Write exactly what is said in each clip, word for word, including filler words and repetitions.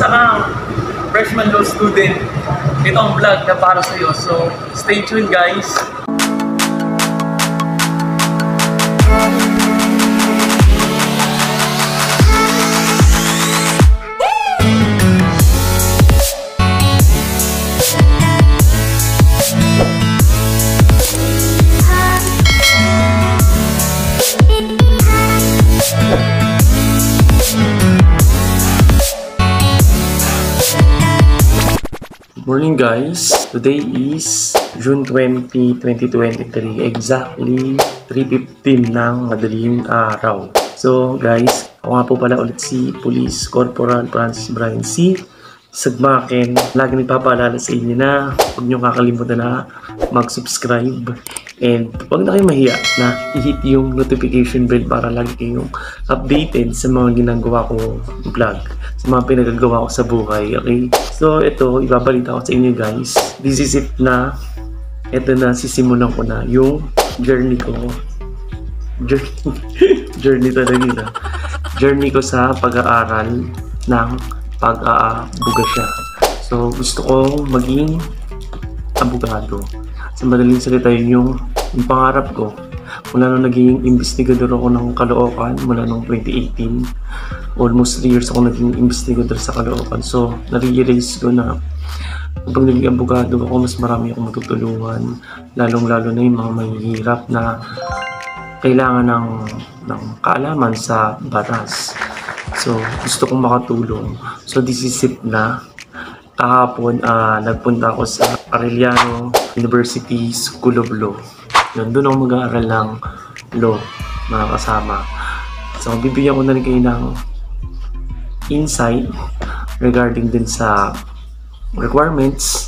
isa kang freshman law student, ito ang vlog na para sa iyo. So, stay tuned guys! Morning guys, today is June twentieth, twenty twenty-three, exactly three fifteen ng madaling araw. So guys, ako nga po pala ulit si Police Corporal Francis Bryan C. Sagmaken. Lagi nagpapaalala sa inyo na huwag nyo kakalimutan na mag-subscribe and huwag na kayo mahiya na i-hit yung notification bell para lagi kayong updated sa mga ginagawa ko vlog, sa mga pinagagawa ko sa buhay, okay? So ito, ibabalita ko sa inyo guys, this is it na, ito na, sisimulan ko na yung journey ko, journey, journey talaga na, journey ko sa pag-aaral ng pag-aabuga siya. So, gusto kong maging abogado. Sa madaling salita yun yung, yung pangarap ko. Mula nung naging investigador ako ng Kaloocan, mula nung twenty eighteen, almost three years ako naging investigador sa Kaloocan. So, na-realize ko na kapag naging abogado ako, mas marami akong matutulungan. Lalong-lalo na yung mga mahihirap na kailangan ng, ng kaalaman sa batas. So, gusto kong makatulong. So, this is it na. Kahapon, uh, nagpunta ako sa Arellano University School of Law. Yun, doon ako mag-aaral ng law, mga kasama. So, bibigyan ko na rin kayo ng insight regarding din sa requirements,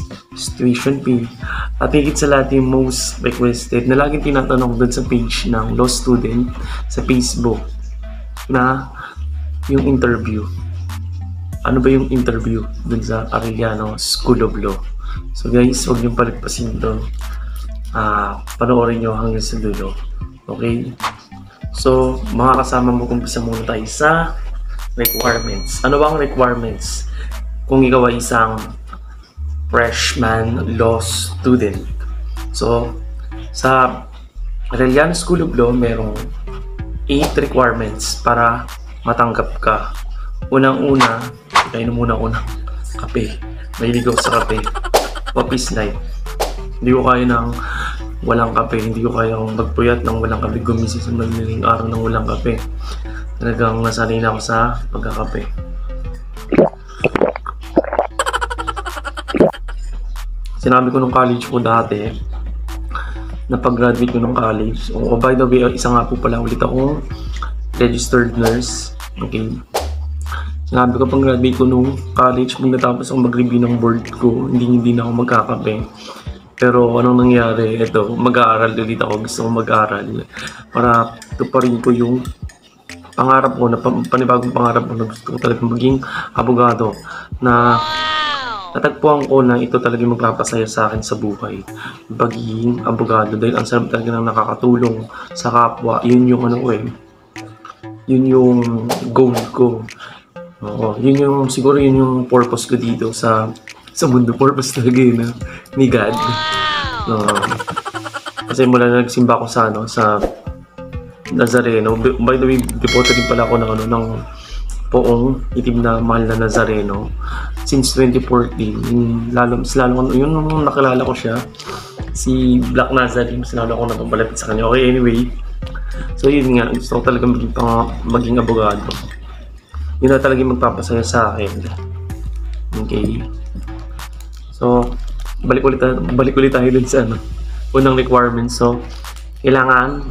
tuition fee, at higit sa lahat yung most requested na laging tinatanong doon sa page ng law student sa Facebook na yung interview. Ano ba yung interview dun sa Arellano School of Law? So guys, huwag niyong palagpasin doon. Uh, panoorin niyo hanggang sa dulo. Okay? So, mga kasama mo, kumpisa muna tayo sa requirements. Ano ba ang requirements? Kung ikaw ay isang freshman law student. So, sa Arellano School of Law, merong eight requirements para matanggap ka. Unang-una, ikain muna ako ng kape. Mahilig ako sa kape. Office life. Hindi ko kaya ng walang kape. Hindi ko kaya akong magpuyat ng walang kape. Gumising sa madaling araw ng walang kape. Talagang nasanay na ako sa pagkakape. Sinabi ko nung college ko dati, na pag-graduate ko nung college, oh, by the way, isa nga po pala ulit akong registered nurse. Okay. Sinabi ko pang graduate ko nung college, nung natapos akong mag-review ng board ko, hindi hindi na ako magkakape. Pero anong nangyari? Ito, mag-aaral ulit ako. Gusto kong mag-aaral para tuparin ko yung pangarap ko, na panibagong pangarap ko na gusto ko talaga maging abogado, na natagpuan ko na ito talaga magpapasaya sa akin sa buhay, pagiging abogado, dahil ang sarap talaga ng nakakatulong sa kapwa. Yun yung ano eh, yun yung goal ko. Oo, yun yung, siguro yun yung purpose ko dito sa sa mundo. Purpose talaga yun, eh, ni God. Uh, kasi mula na nagsimba ko sa, ano, sa Nazareno. By the way, deported din pala ako ng, ano, ng poong itim na mahal na Nazareno. Since twenty fourteen, yung, lalo, mas lalo, yun nung nakilala ko siya, si Black Nazareno, mas lalo ko natabalapit sa kanya. Okay, anyway. So yun nga, gusto ko talaga maging, pang, maging abogado. Yun na talaga magpapasaya sa akin. Okay. So, balik ulit, balik ulit tayo dun sa ano, unang requirements. So, kailangan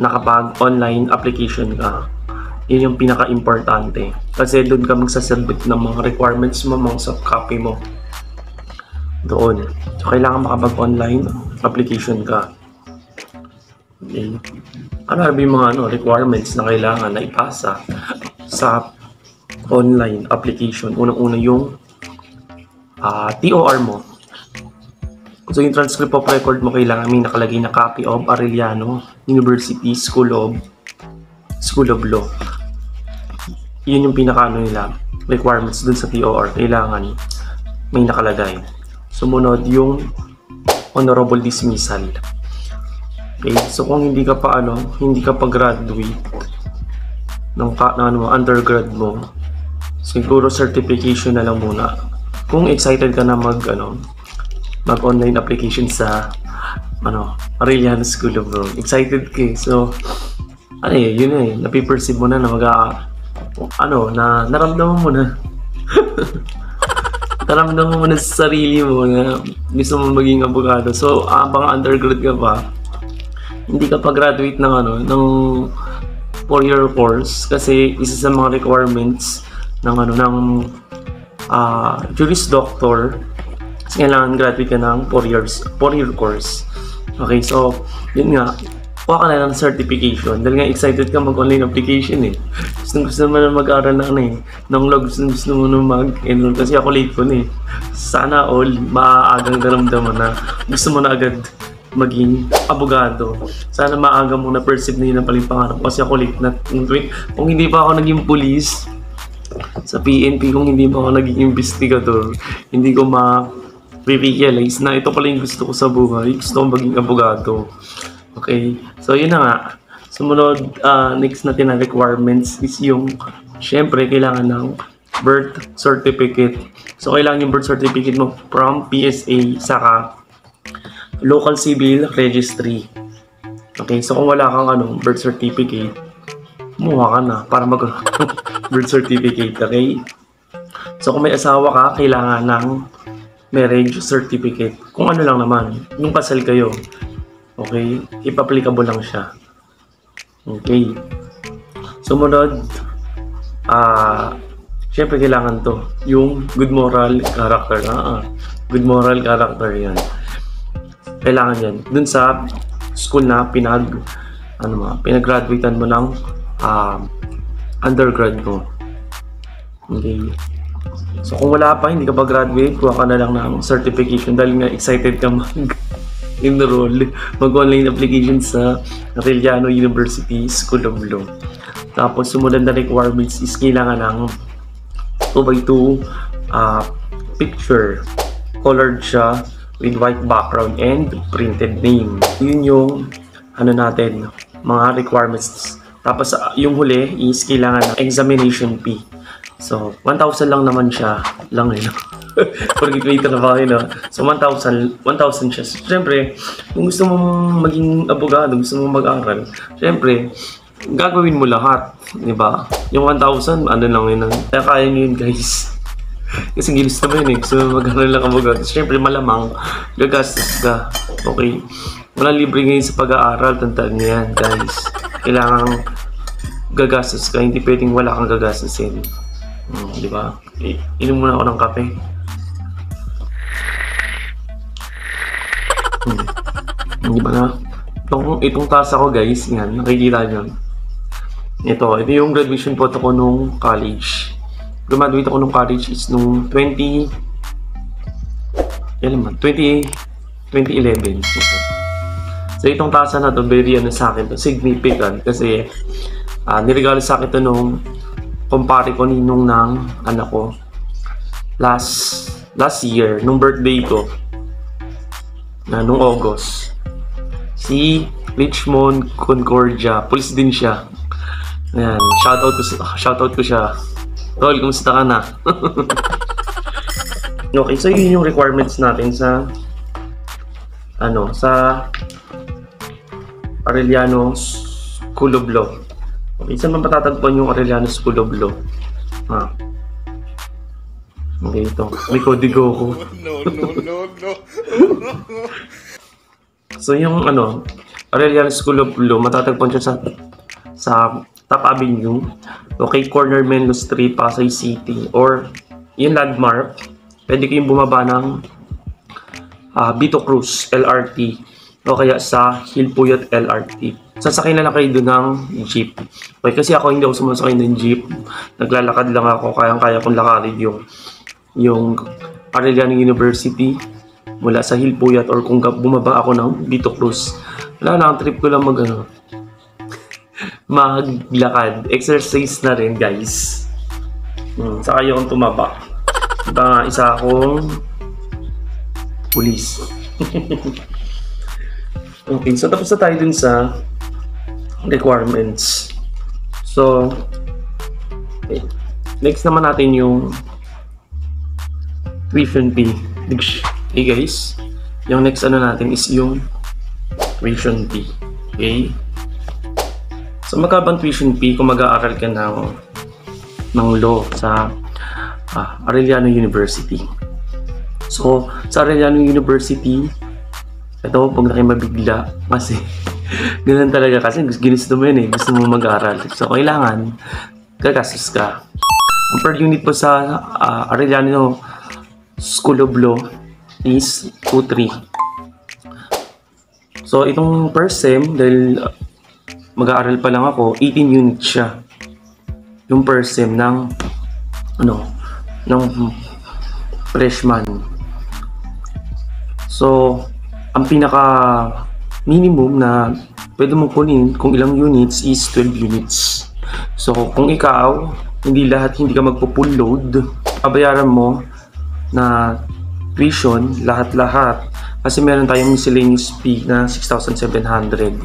nakapag-online application ka. Yun yung pinaka-importante. Kasi doon ka magsasubmit ng mga requirements mo, mga subcopy mo. Doon. So, kailangan makapag-online application ka. Okay. Ano ba yung mga ano, requirements na kailangan na ipasa sa online application? Unang-una yung uh, T O R mo. So yung transcript of record mo, kailangan may nakalagay na copy of Arellano University School of School of Law. Yun yung pinaka ano nila, requirements dun sa P O R, kailangan may nakalagay. Sumunod yung honorable dismissal. Okay, so kung hindi ka pa ano, hindi ka pa graduate ng ka, na, ano, undergrad mo, siguro certification na lang muna. Kung excited ka na mag ano, mag online application sa ano, Arellano School of Law. Excited ka. So ano eh, yun eh, napiperceive mo na na mag ano, na naramdaman mo na. Naramdaman mo na sa sarili mo na gusto mo maging abogado. So abang undergrad ka pa, hindi ka pag-graduate ng ano, ng four-year course kasi isa sa mga requirements ng ano, ng uh, Juris Doctor, kasi kailangan graduate ka ng four years four-year course. Okay, so yun nga, kuha ka na ng certification dahil nga excited ka mag-online application eh. Gusto gusto mo na mag-aral na ano eh, ng log, gusto gusto mo na mag-enroll kasi ako late ko na eh. Sana all maaagang daramdaman na gusto mo na agad maging abogado. Sana maaga mo na perceive na yun ang palipangarap kasi ako late na. Kung hindi pa ako naging police sa P N P, kung hindi pa ako naging investigador, hindi ko ma-realize na ito pala yung gusto ko sa buhay. Gusto ko maging abogado. Okay, so yun na nga. Sumunod, uh, next natin na requirements is yung syempre kailangan ng birth certificate. So kailangan yung birth certificate mo from P S A saka local civil registry. Okay, so kung wala kang ano, birth certificate, kumuha ka na para mag birth certificate. Okay, so kung may asawa ka, kailangan ng marriage certificate. Kung ano lang naman, yung kasal kayo, okay, ipaplikable lang siya. Okay, sumunod, ah, uh, syempre kailangan to yung good moral character. Ah, good moral character yan, kailangan yan dun sa school na pinag ano ma, pinag-graduatean mo ng uh, undergrad mo. Okay, so kung wala pa, hindi ka pa graduate, kuha ka na lang ng certification dahil nga excited ka mag-enroll, mag-online application sa Arellano University School of Law. Tapos sumunod na requirements is kailangan ng two by two uh, picture, colored siya with white background and printed name. Yun yung ano natin, mga requirements. Tapos yung huli is kailangan ng examination fee. So one thousand lang naman siya, lang eh. Porkit may trabaho na. So one thousand siya. Siyempre, kung gusto mong maging abogado, gusto mong mag-aral, siyempre gagawin mo lahat, di ba? Yung one thousand, ano lang yun, kaya kaya nyo yun guys. Kasi gilis naman yun eh, gusto mo mag-aral lang abogado. Siyempre malamang gagastos ka. Okay, wala libre ngayon sa pag-aaral, tandaan nyo yan guys. Kailangan gagastos ka, hindi pwedeng wala kang gagastosin. Hmm, di ba? Okay, inom muna ako ng kape. Hmm, di ba na? Itong, itong tasa ko guys, yan, nakikita nyo. Ito, ito yung graduation photo ko nung college. Graduate ako nung college is nung twenty eleven. So itong tasa na to, very ano sa akin to, significant kasi uh, niregalo sa akin to nung kumpare ko, ninong ng anak ko last last year nung birthday ko na nung August. Si Richmond Concordia, police din siya. Ayan, shoutout ko, shoutout ko siya. Tol, kumusta ka na? Okay, so yun yung requirements natin sa ano, sa Arellano School of Law. Okay, saan man patatagpuan yung Arellano School of Law? Ha. Okay, ito. May kodigo ko. No, no, no, no. So yung ano, Arellano School of Law, matatagpuan siya sa sa Top Avenue, okay, corner Menlo Street, Pasay City, or yung landmark, pwede kayong bumaba ng uh, Vito Cruz L R T o kaya sa Hill Puyot L R T. Sasakay na lang kayo doon ng jeep. Okay, kasi ako hindi ako sumasakay ng jeep, naglalakad lang ako, kayang-kaya kong lakarin yung yung Arellano University mula sa Hill Puyot, or kung bumaba ako ng Vito Cruz. Wala lang, trip ko lang mag ano, maglakad. Exercise na rin guys. Hmm. Saka yung tumaba. Diba, isa akong pulis. Okay, so tapos na tayo dun sa requirements. So, okay. Next naman natin yung tuition fee. Hey guys, yung next ano natin is yung tuition fee. Okay? So, magkabang tuition fee kung mag-aaral ka ng, ng law sa ah, Arellano University. So, sa Arellano University, ito, pag na kayo mabigla, kasi ganun talaga kasi ginusto mo yun eh, gusto mo mag-aaral. So, kailangan gagastos ka. Ang per unit po sa uh, Arellano School of Law is two three. So, itong first sem, dahil uh, mag-aaral pa lang ako, eighteen units siya. Yung first sem ng ano, ng freshman. So, ang pinaka minimum na pwede mong kunin kung ilang units is twelve units. So, kung ikaw hindi lahat, hindi ka magpo-full load, babayaran mo na tuition lahat-lahat kasi meron tayong miscellaneous fee na six thousand seven hundred.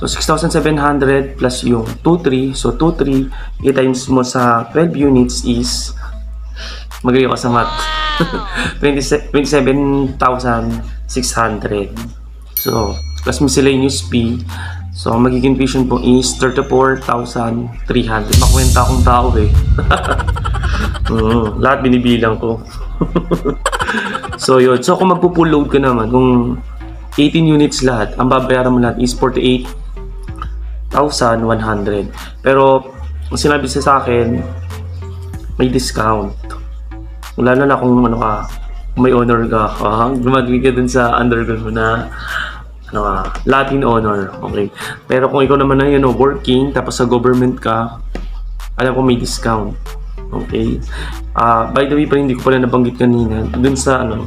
So, six thousand seven hundred plus yung two three. So, two three, i-times mo sa twelve units is, magaling ako sa math, twenty-seven thousand six hundred. So, plus miscellaneous fee. So, magiging tuition po is thirty-four thousand three hundred. Makwenta akong tao eh. mm, lahat binibilang ko. So, yun. So, kung magpo-full load ka naman, kung eighteen units lahat, ang babayaran mo lahat is forty-eight thousand one hundred. Pero ang sinabi siya sa akin, may discount. Wala na na kung ano ka, may honor ka, uh, gumagawin ka dun sa undergrad mo na ano ka, Latin honor. Okay. Pero kung ikaw naman na yun, know, working, tapos sa government ka, alam ko may discount. Okay. Uh, by the way, pa hindi ko pala nabanggit kanina, dun sa ano,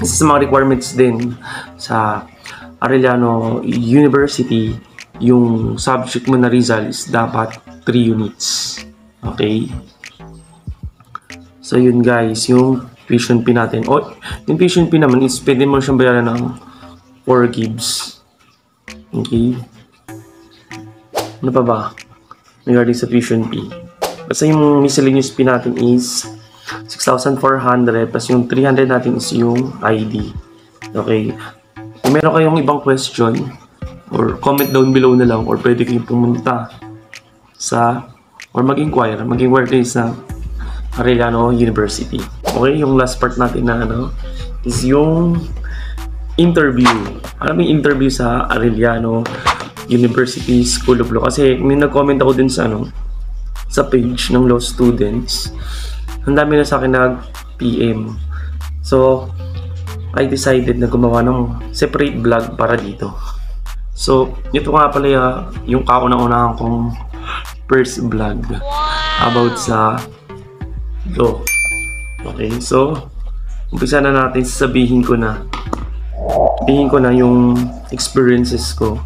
isa sa mga requirements din sa Arellano University, yung subject mo na Rizal is dapat three units. Okay? So, yun guys, yung tuition fee natin. O, yung tuition fee naman is pwede mo siyang bayaran ng four gigs. Okay? Ano pa ba? Regarding sa tuition fee. Basta yung miscellaneous fee natin is six thousand four hundred plus yung three hundred natin is yung I D. Okay? Kung meron kayong ibang question, or comment down below na lang, or pwede kayong pumunta sa, or mag-inquire, mag-inquire kayo sa Arellano University. Okay, yung last part natin na ano, is yung interview. Alam yung interview sa Arellano University School of Law. Kasi may nag-comment ako din sa ano, sa page ng law students. Ang dami na sa akin nag-P M. So, I decided na gumawa ng separate vlog para dito. So, ito nga pala uh, yung kauna-una kong first vlog about sa law. Okay, so, umpisa na natin, sasabihin ko na. Sabihin ko na yung experiences ko.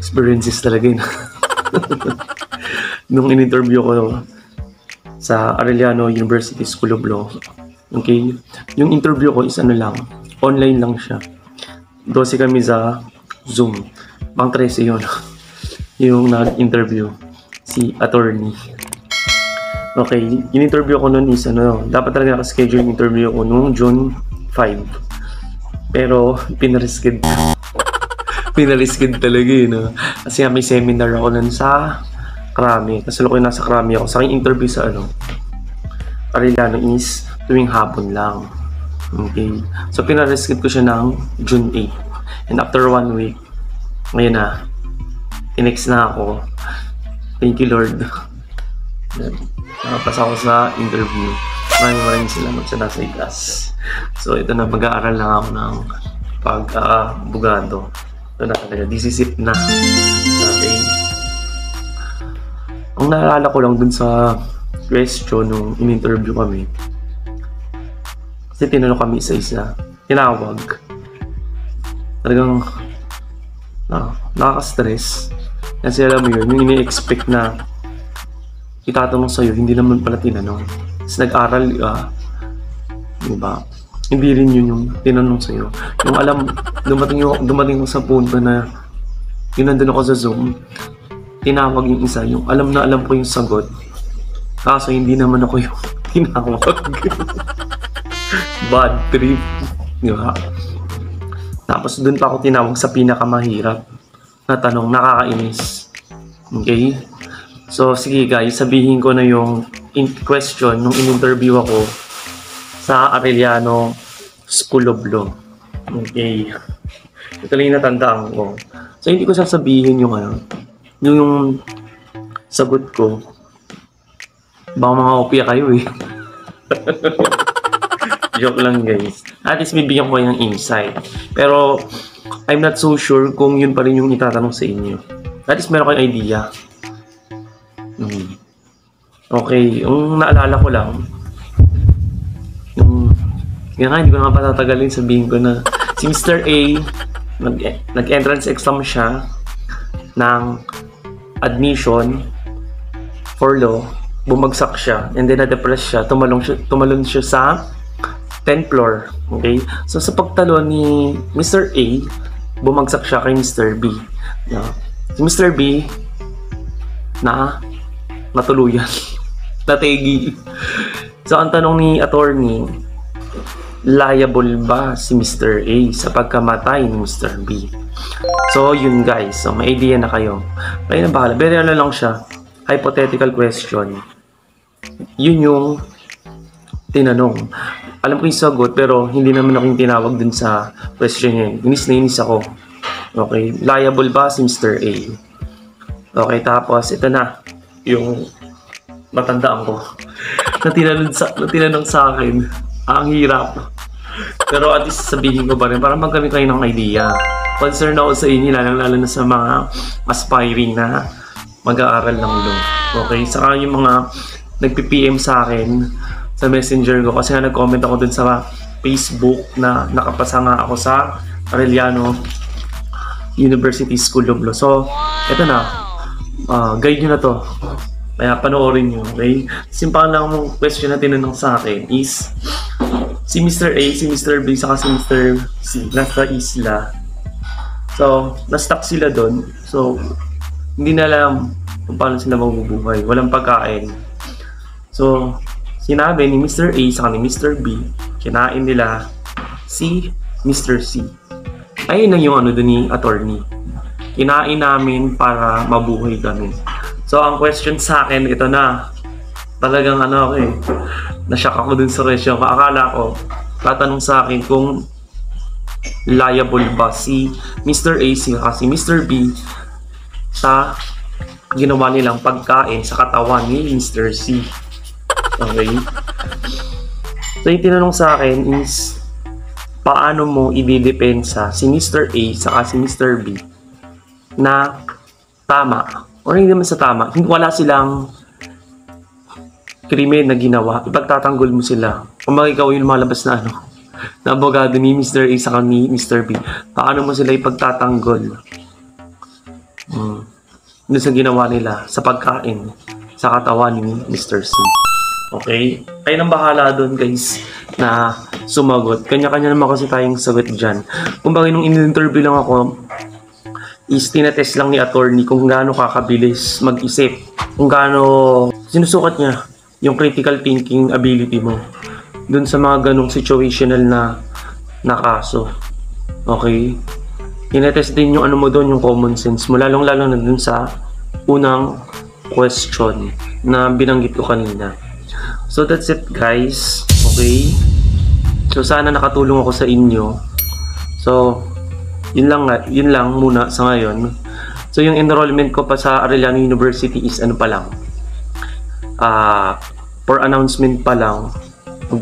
Experiences talaga yun. Nung in-interview ko sa Arellano University School of Law. Okay, yung interview ko is ano lang, online lang siya. Dose kami sa Zoom. Bang trese yun. Yung nag-interview. Si attorney. Okay. Yung interview ko nun is ano. Dapat talaga nakaschedule yung interview ko nung June five. Pero pinariskid. Pinariskid talaga yun. No? Kasi may seminar ako nun sa Krami. Kasalukuyan nasa Krami ako. Sa aking interview sa ano, Arellano is tuwing hapon lang. Okay. So pinariskid ko siya ng June eight. And after one week, ngayon na, tinext na ako. Thank you, Lord. Nakapasa ako sa interview. Maraming maraming salamat sa nasa itas. So, ito na, mag-aaral lang ako ng pag-abogado. Ito na talaga, disisip na. Okay. Ang naalala ko lang dun sa question nung in-interview kami, kasi tinanong kami isa-isa, tinawag. Talagang ah, nakaka-stress kasi alam mo yun, yung ini-expect na itatanong sa'yo, hindi naman pala tinanong. Tapos nag-aral, uh, diba? Hindi rin yun yung tinanong sa'yo. Yung alam, dumating, yung, dumating ko sa punto na yun, nandun ako sa Zoom, tinawag yung isa, yung alam na alam ko yung sagot, kaso hindi naman ako yung tinawag. Bad trip, diba? Tapos doon pa ako tinawag sa pinakamahirap na tanong, nakakainis. Okay? So, sige guys, sabihin ko na yung in question nung in-interview ako sa Arellano School of Law. Okay. Ito lang yung natandaan ko. So, hindi ko sasabihin yung ano, yung, yung sagot ko. Baka mga opya kayo eh. Joke lang guys. At least bibigyan ko kayo ng insight. Pero, I'm not so sure kung yun pa rin yung itatanong sa inyo. At least meron kayong idea. Hmm. Okay, yung naalala ko lang, yung, yun nga, hindi ko na patatagalin, sabihin ko na si Mister A, nag, nag-entrance exam siya ng admission for law, bumagsak siya, and then na-depress siya, tumalon siya, tumalon siya sa tenth floor, okay? So sa pagtalon ni Mister A, bumagsak siya kay Mister B. Uh, si Mister B, na natuluyan. Nategi. So, ang tanong ni attorney, liable ba si Mister A sa pagkamatay ni Mister B? So, yun guys. So, may idea na kayo. Kayo na bahala. Very ano lang siya. Hypothetical question. Yun yung tinanong. Alam ko yung sagot, pero hindi naman akong tinawag dun sa question niya. Inis na inis ako. Okay. Liable ba si Mister A? Okay, tapos ito na. Yung matandaan ko na tinanong sa, na tinanong sa akin, ang hirap, pero at least sabihin ko pa rin para magkamit kayo ng idea. Concern na ako sa inyo, lalo, lalo na sa mga aspiring na mag-aaral ng law. Okay, saka yung mga nag-P M sa akin sa messenger ko, kasi nga nag-comment ako dun sa Facebook na nakapasa nga ako sa Arellano University School of Law. So eto na. Uh, guide nyo na to, kaya panoorin nyo, okay? Simpan lang mong question na tinanong sa akin is, si Mister A, si Mister B, saka si Mister C, nasa isla. So, na-stuck sila doon. So, hindi na alam kung paano sila mabubuhay. Walang pagkain. So, sinabi ni Mister A, saka ni Mister B, kinain nila si Mister C. Ayun lang yung ano doon ni attorney. Kinain namin para mabuhay kami. So, ang question sa akin, ito na. Talagang ano, okay. Nashock ako dun sa question. Akala ko, tatanong sa akin kung liable ba si Mister A, si Mister B sa ginawa nilang pagkain sa katawan ni Mister C. Okay? So, yung tinanong sa akin is, paano mo ibidepensa si Mister A saka si Mister B na tama or hindi naman sa tama, wala silang krimen na ginawa, ipagtatanggol mo sila kung ikaw yung lumalabas na ano na abogado ni Mister A saka ni Mister B, paano mo sila ipagtatanggol hmm. doon sa ginawa nila sa pagkain sa katawan ni Mister C. Okay, kayo nang bahala doon guys na sumagot. Kanya-kanya naman kasi tayong sagot dyan. Kung bakit nung in-interview lang ako is tinatest lang ni attorney kung gaano kakabilis mag-isip, kung gaano sinusukat niya yung critical thinking ability mo dun sa mga ganong situational na na kaso. Okay? Tinatest din yung ano mo dun, yung common sense mo, lalong lalo na dun sa unang question na binanggit ko kanina. So that's it guys. Okay? So sana nakatulong ako sa inyo. So yun lang, yun lang muna sa ngayon. So yung enrollment ko pa sa Arellano University is ano pa lang, uh, for announcement pa lang.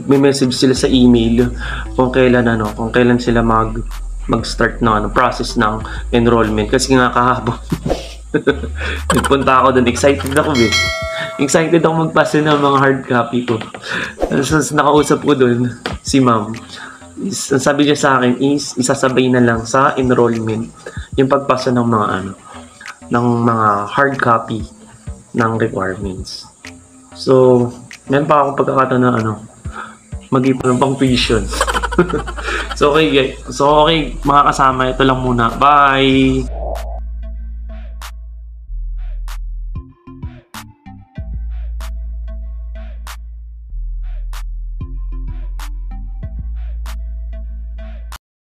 May message sila sa email kung kailan ano, kung kailan sila mag mag-start na ano, process ng enrollment. Kasi nga kahapon nagpunta ako doon, excited ako eh. Excited ako magpasa ng mga hard copy ko. So, nakausap ko doon si ma'am. Is, ang sabi niya sa akin is isasabay na lang sa enrollment yung pagpasa ng mga ano ng mga hard copy ng requirements. So, meron pa akong pagkakataon na ano, mag-ipon ng pang tuition. So, okay guys. So, okay, mga kasama, ito lang muna. Bye!